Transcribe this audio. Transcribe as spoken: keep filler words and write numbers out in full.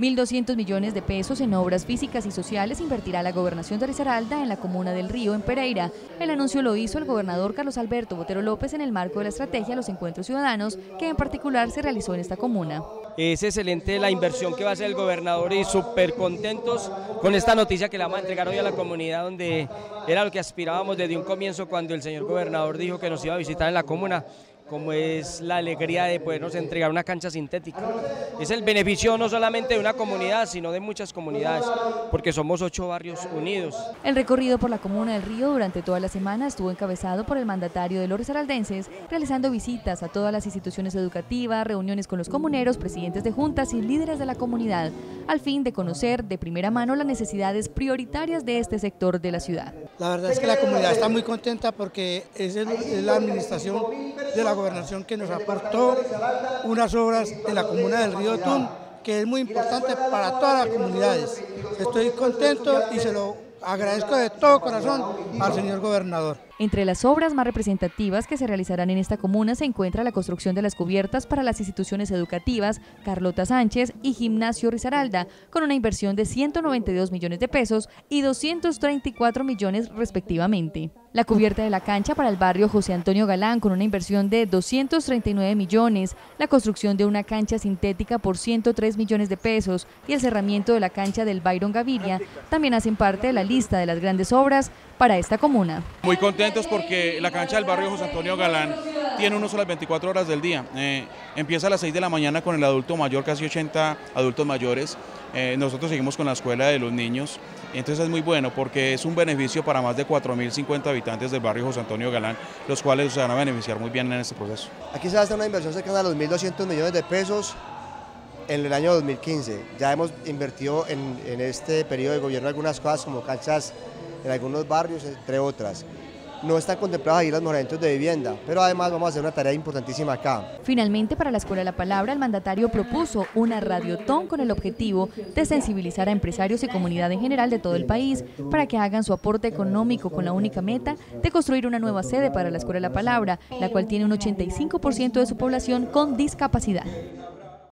mil doscientos millones de pesos en obras físicas y sociales invertirá la Gobernación de Risaralda en la Comuna del Río, en Pereira. El anuncio lo hizo el gobernador Carlos Alberto Botero López en el marco de la estrategia Los Encuentros Ciudadanos, que en particular se realizó en esta comuna. Es excelente la inversión que va a hacer el gobernador y súper contentos con esta noticia que la vamos a entregar hoy a la comunidad, donde era lo que aspirábamos desde un comienzo cuando el señor gobernador dijo que nos iba a visitar en la comuna, como es la alegría de podernos entregar una cancha sintética. Es el beneficio no solamente de una comunidad, sino de muchas comunidades, porque somos ocho barrios unidos. El recorrido por la Comuna del Río durante toda la semana estuvo encabezado por el mandatario de Lores Araldenses, realizando visitas a todas las instituciones educativas, reuniones con los comuneros, presidentes de juntas y líderes de la comunidad, al fin de conocer de primera mano las necesidades prioritarias de este sector de la ciudad. La verdad es que la comunidad está muy contenta porque es, el, es la administración de la Gobernación que nos apartó unas obras de la Comuna del Río Otún, que es muy importante para todas las comunidades. Estoy contento y se lo agradezco de todo corazón al señor gobernador. Entre las obras más representativas que se realizarán en esta comuna se encuentra la construcción de las cubiertas para las instituciones educativas Carlota Sánchez y Gimnasio Risaralda, con una inversión de ciento noventa y dos millones de pesos y doscientos treinta y cuatro millones respectivamente. La cubierta de la cancha para el barrio José Antonio Galán, con una inversión de doscientos treinta y nueve millones, la construcción de una cancha sintética por ciento tres millones de pesos y el cerramiento de la cancha del Byron Gaviria también hacen parte de la lista de las grandes obras para esta comuna. Muy contentos porque la cancha del barrio José Antonio Galán tiene uno solo las veinticuatro horas del día. Eh, empieza a las seis de la mañana con el adulto mayor, casi ochenta adultos mayores. Eh, nosotros seguimos con la escuela de los niños, entonces es muy bueno porque es un beneficio para más de cuatro mil cincuenta habitantes del barrio José Antonio Galán, los cuales se van a beneficiar muy bien en este proceso. Aquí se va a hacer una inversión cercana a los mil doscientos millones de pesos en el año dos mil quince. Ya hemos invertido en, en este periodo de gobierno algunas cosas como canchas en algunos barrios, entre otras. No están contempladas ahí los movimientos de vivienda, pero además vamos a hacer una tarea importantísima acá. Finalmente, para la Escuela de la Palabra, el mandatario propuso una Radiotón con el objetivo de sensibilizar a empresarios y comunidad en general de todo el país para que hagan su aporte económico con la única meta de construir una nueva sede para la Escuela de la Palabra, la cual tiene un ochenta y cinco por ciento de su población con discapacidad.